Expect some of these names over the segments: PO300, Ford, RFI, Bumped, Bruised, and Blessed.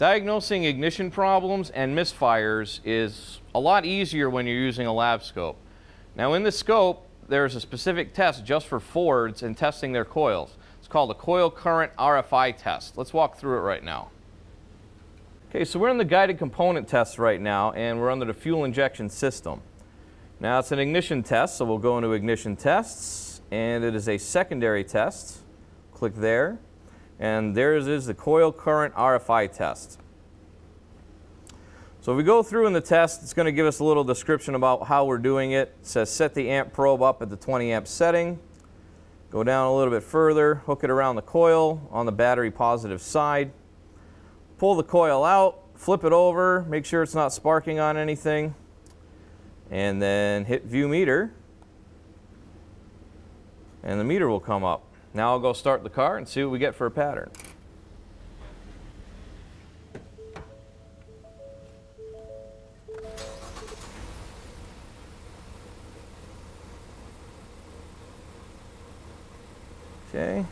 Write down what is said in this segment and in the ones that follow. Diagnosing ignition problems and misfires is a lot easier when you're using a lab scope. Now in the scope, there's a specific test just for Fords and testing their coils. It's called a coil current RFI test. Let's walk through it right now. Okay, so we're in the guided component test right now, and we're under the fuel injection system. Now it's an ignition test, so we'll go into ignition tests, and it is a secondary test. Click there, and there is the coil current RFI test. So if we go through in the test, it's going to give us a little description about how we're doing it. It says set the amp probe up at the 20 amp setting. Go down a little bit further, hook it around the coil on the battery positive side. Pull the coil out, flip it over, make sure it's not sparking on anything, and then hit view meter, and the meter will come up. Now I'll go start the car and see what we get for a pattern. Okay.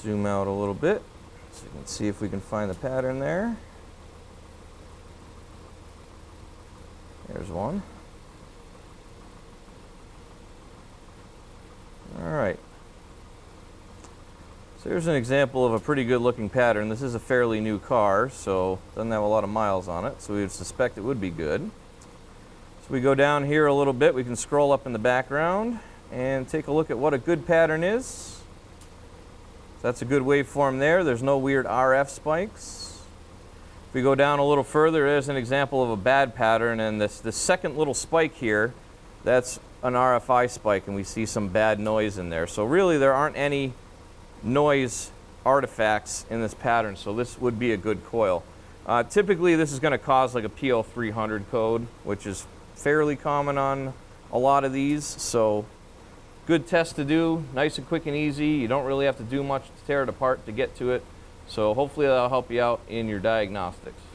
Zoom out a little bit so you can see if we can find the pattern there. There's one. All right. So here's an example of a pretty good looking pattern. This is a fairly new car, so it doesn't have a lot of miles on it, so we would suspect it would be good. We go down here a little bit, we can scroll up in the background and take a look at what a good pattern is. That's a good waveform there. There's no weird RF spikes. If we go down a little further, there's an example of a bad pattern, and this second little spike here, that's an RFI spike, and we see some bad noise in there. So really there aren't any noise artifacts in this pattern, so this would be a good coil. Typically this is going to cause like a PO300 code, which is fairly common on a lot of these, so good test to do, nice and quick and easy. You don't really have to do much to tear it apart to get to it, so hopefully that'll help you out in your diagnostics.